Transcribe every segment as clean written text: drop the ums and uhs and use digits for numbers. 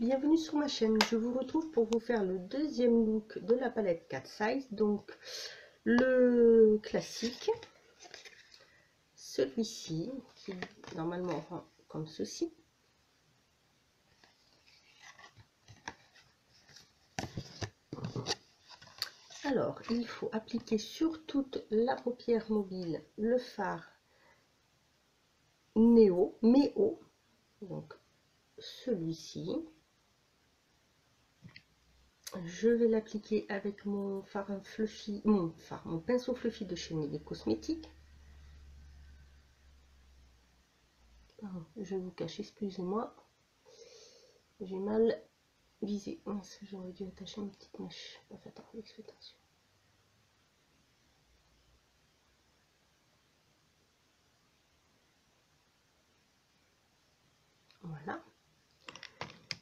Bienvenue sur ma chaîne, je vous retrouve pour vous faire le deuxième look de la palette Cat Eyes, donc le classique, celui-ci qui normalement rend comme ceci, alors il faut appliquer sur toute la paupière mobile le fard Méo, donc celui-ci. Je vais l'appliquer avec mon fard fluffy, mon pinceau fluffy de chez Nelly Cosmetics. Pardon, je vais vous cacher, excusez-moi. J'ai mal visé. J'aurais dû attacher une petite mèche. Pas fait attention. Voilà.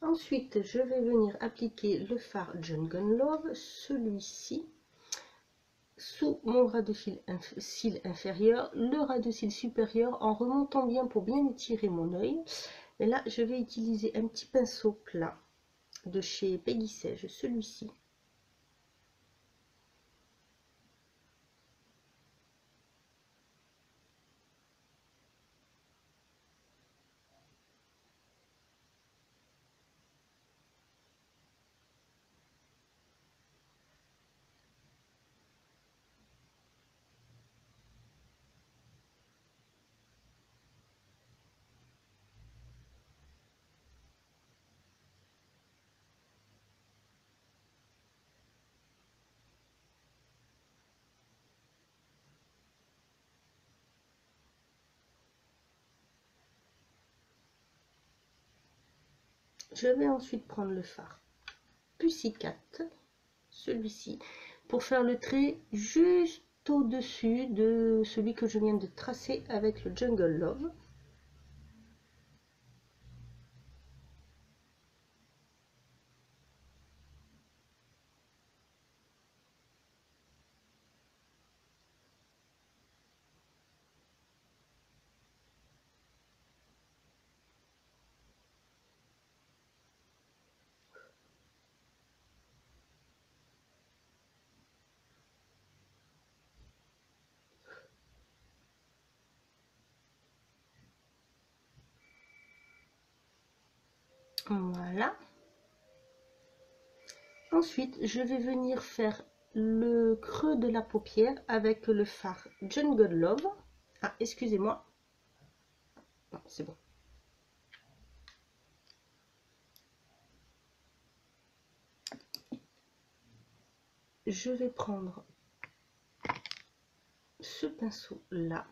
Ensuite, je vais venir appliquer le fard Jungle Love, celui-ci, sous mon ras de cils inférieur, le ras de cils supérieur, en remontant bien pour bien étirer mon œil. Et là, je vais utiliser un petit pinceau plat de chez Peggy Sage, celui-ci. Je vais ensuite prendre le fard Pussycat, celui-ci, pour faire le trait juste au-dessus de celui que je viens de tracer avec le Jungle Love. Voilà. Ensuite, je vais venir faire le creux de la paupière avec le fard Jungle Love. Ah, excusez-moi. Non, c'est bon. Je vais prendre ce pinceau-là,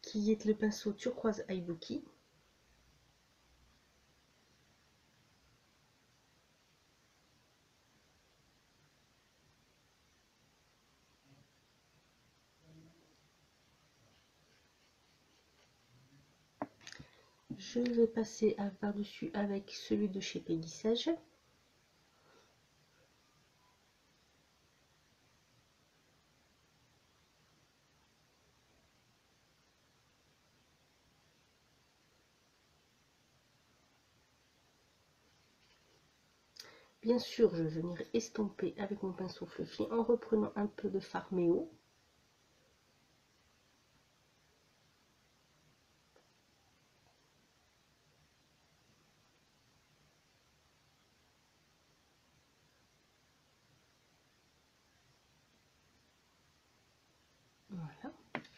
qui est le pinceau turquoise Aibuki. Je vais passer par-dessus avec celui de chez Peggy Sage. Bien sûr, je vais venir estomper avec mon pinceau fluffy en reprenant un peu de Farméo.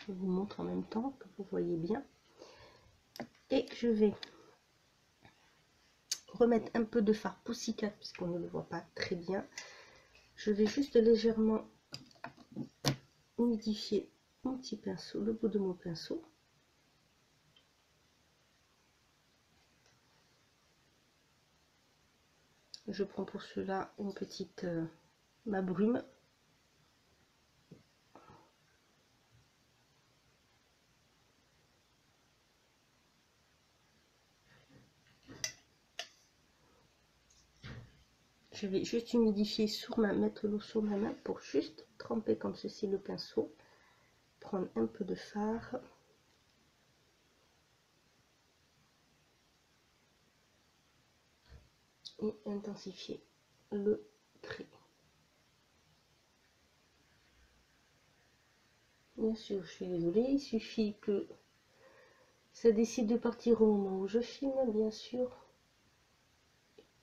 Je vous montre en même temps que vous voyez bien, et je vais remettre un peu de fard Pussycat puisqu'on ne le voit pas très bien. Je vais juste légèrement humidifier mon petit pinceau, le bout de mon pinceau. Je prends pour cela une petite ma brume. Je vais juste humidifier sur ma main, mettre l'eau sur ma main pour juste tremper comme ceci le pinceau. Prendre un peu de fard. et intensifier le trait. Bien sûr, je suis désolée, il suffit que ça décide de partir au moment où je filme, bien sûr.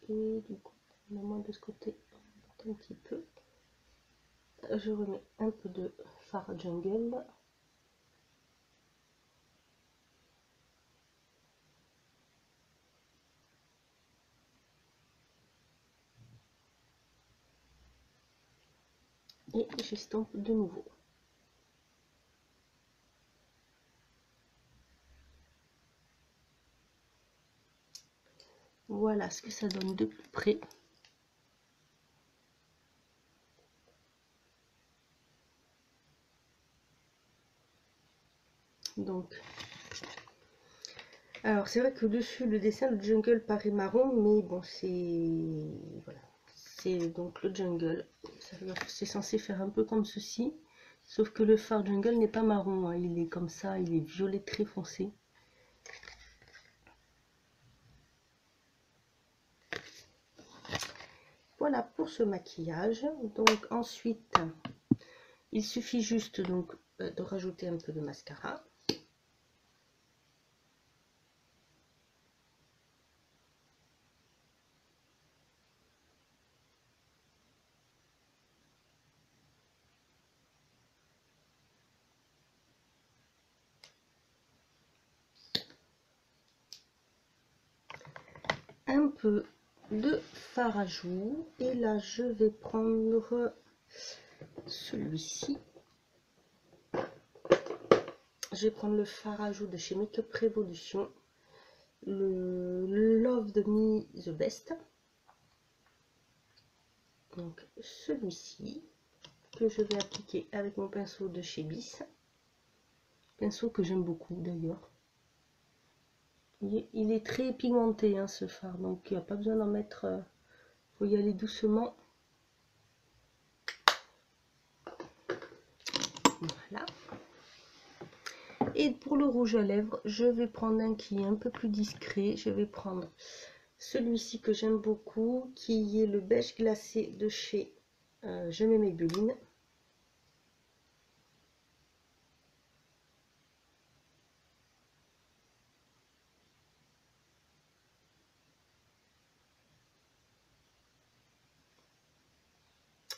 Et du coup, normalement de ce côté, un petit peu. Je remets un peu de fard jungle. Et j'estompe de nouveau. Voilà ce que ça donne de plus près. Donc, alors c'est vrai que dessus le dessin, le jungle paraît marron, mais bon, c'est voilà, c'est donc le jungle. C'est censé faire un peu comme ceci, sauf que le fard jungle n'est pas marron, hein. Il est comme ça, il est violet très foncé. Voilà pour ce maquillage. Donc ensuite, il suffit juste donc de rajouter un peu de mascara. Un peu de fard à joues, et là je vais prendre celui-ci, je vais prendre le fard à joues de chez Make Up Revolution, le Love Me the Best, donc celui-ci que je vais appliquer avec mon pinceau de chez Biss, pinceau que j'aime beaucoup d'ailleurs. Il est très pigmenté, hein, ce fard, donc il n'y a pas besoin d'en mettre, il faut y aller doucement. Voilà. Et pour le rouge à lèvres, je vais prendre un qui est un peu plus discret. Je vais prendre celui-ci que j'aime beaucoup, qui est le beige glacé de chez Gemey Maybelline.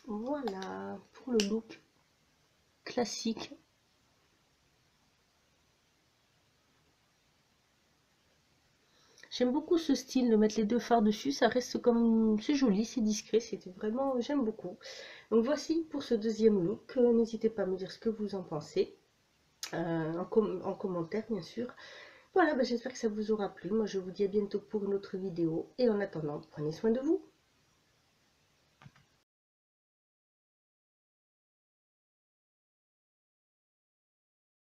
Voilà pour le look classique. J'aime beaucoup ce style de mettre les deux fards dessus, ça reste comme, c'est joli, c'est discret, c'était vraiment, j'aime beaucoup. Donc voici pour ce deuxième look, n'hésitez pas à me dire ce que vous en pensez, en commentaire bien sûr. Voilà, bah, j'espère que ça vous aura plu, moi je vous dis à bientôt pour une autre vidéo, et en attendant, prenez soin de vous.